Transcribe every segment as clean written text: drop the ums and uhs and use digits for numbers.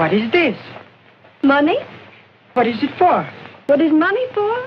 What is this? Money? What is it for? What is money for?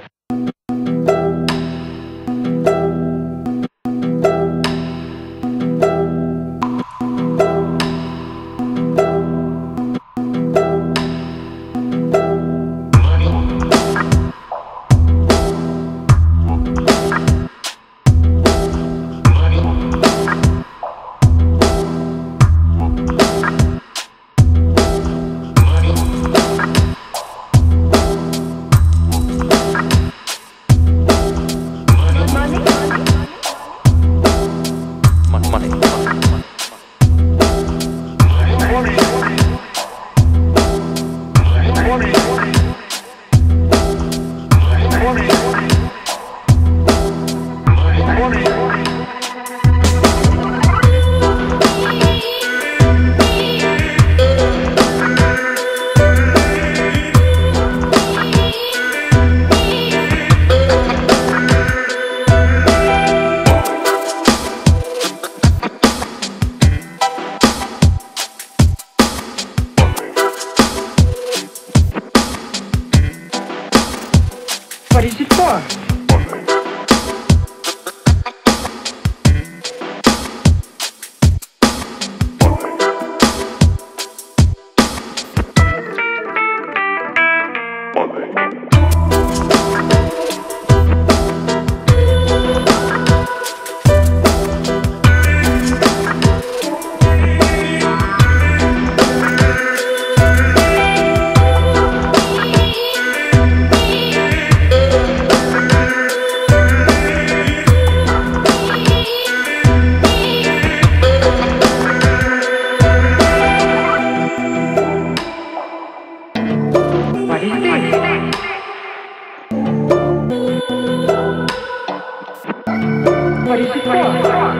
What is it for? What is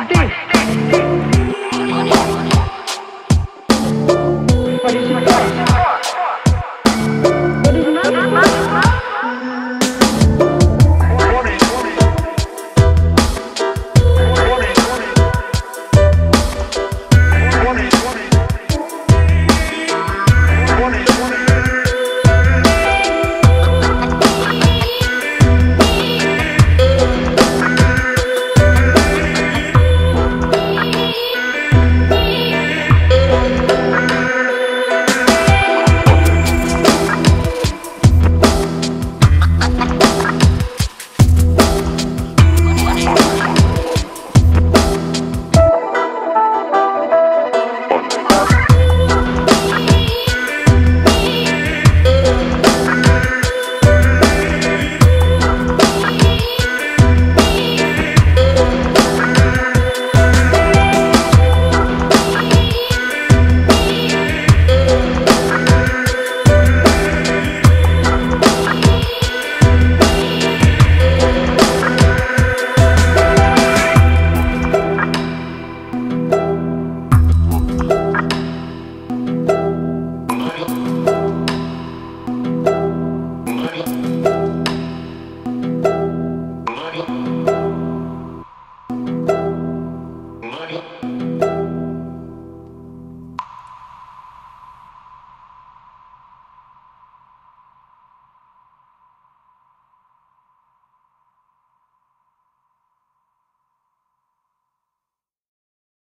it for? What is this?